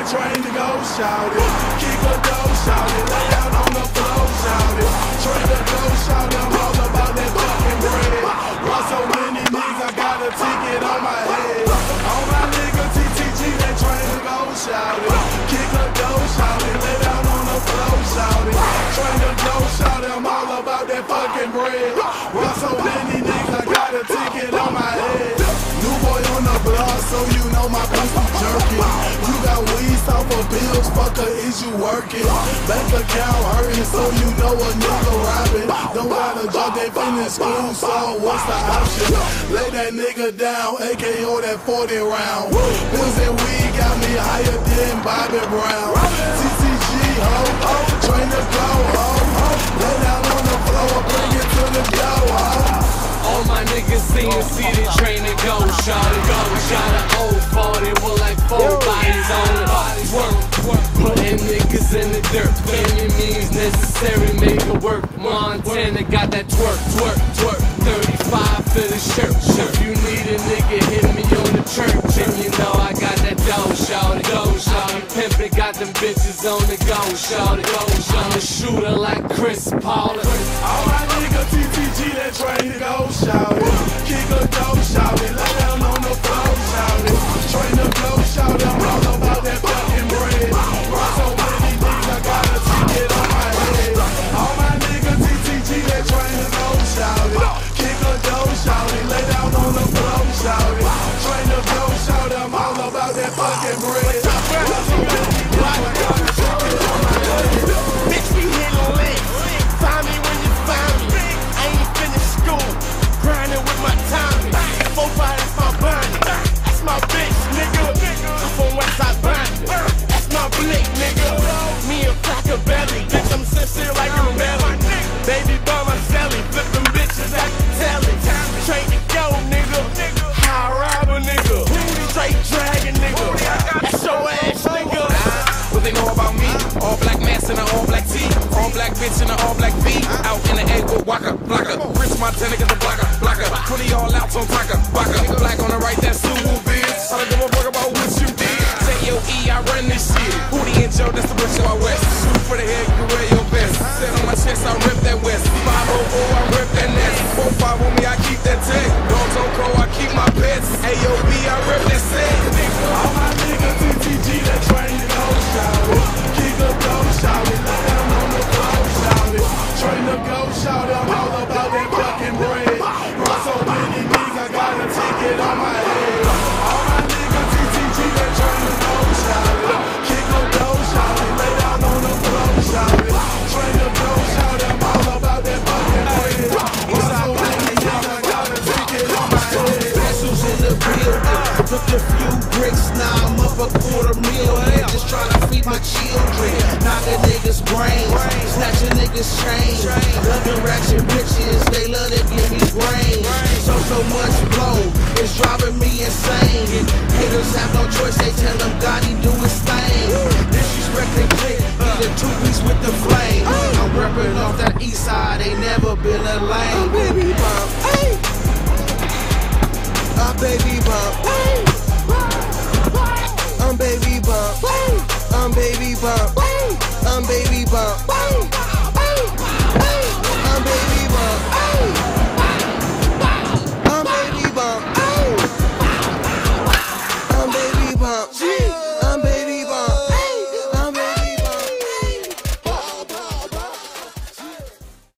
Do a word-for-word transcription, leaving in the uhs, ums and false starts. that train to go, shout it. Keep a dough, shout it. Lay out on the floor, shout it. Train to go, shout it. I'm all about that fucking bread. Why so many niggas? I got a ticket on my head. On my nigga T T G, that train to go, shout it. Keep a dough, shout it. Lay out on the floor, shout it. Train to go, shout it. I'm all about that fucking bread. Why so many niggas? I got a ticket on my head. New boy on the block, so you know my pussy jerky. You got weed, off of bills, fucker, is you working? Bank account hurting, so you know a nigga robbing. Don't wanna drop, they been in school, so what's the option? Lay that nigga down, A K O that forty round. Bills and weed got me higher than Bobby Brown. T T G, ho, ho, train to go, ho, ho. Lay down on the floor, bring it to the floor, ho. All my niggas singing, see the train to go, shot it, go, shot it, old forty with like four bodies on it. Work, work, putting niggas in the dirt. Any means necessary, make it work. Montana got that twerk, twerk, twerk. thirty-five for the shirt, shirt. You need a nigga, hit me on the church. And you know I got that dough, shot it, go, shot it. Pimpin' got them bitches on the go, shot it, go, shot it. Shooter like Chris Paul. All my niggas, T T G, that train to go. Shout it, kick a dough, shout it, lay down on the floor, shout it, train to blow, shout it, I'm all about that fucking bread. Rock so many things, I got a ticket on my head. All my niggas T T G, that train to go, shout it, kick a dough, shout it, lay down on the floor, shout it, train to blow, shout it, I'm all about that fucking bread. Rock so many things, I got a ticket on my head. Bitch, we hit on legs, find me when you find me. I ain't finished school. Grinding with my time, four five, that's my body. That's my bitch, nigga. I'm from Westside Bond. That's my blick, nigga. Me and Flocka Belly, bitch, I'm sincere like a melon. Baby by my celly, flipping bitches at the telly. Straight to go, nigga. High robber, nigga. Straight dragon, nigga. That's your ass, nigga. What they know about me? All black mask and an all black tee. All black bitch and an all black V. Out in the egg with Waka, Blocka. Rich Montana get the blocker, blocker. twenty all out on Taka, Baka. Black on the right, that's Sulu, bitch. I don't give a fuck about what you did. J O E, I run this shit. Hootie and Joe, that's the rich of my west. Shoot for the head, you wear your best. Set on my chest, I rip that west. five oh oh, I rip that nest. four five on me, I keep that tech. Dogs on crow, I keep my pets. A O B, I rip that set. All my niggas, T T G, that train to go, shout it. Keep the dough, shout it. Lay down on the floor, shout it. Train to go, shout it. I'm all about that fucking bread. Run so many niggas, I got a ticket on my head. All my niggas, T T G, that train to go, shout it. Keep the dough, shout it. Lay down on the floor, shout it. Train to go, shout it. I'm all about that fucking bread. Run so many niggas, I got a ticket on my head. Specials in the building. Took a few bricks, now I'm up a quarter meal. Hey, just trying to feed my children. Knock a nigga's brains, snatch a nigga's chains. Loving ratchet bitches, they love to give me brains. So, so much blow, it's driving me insane. Haters have no choice, they tell them God, he do his thing.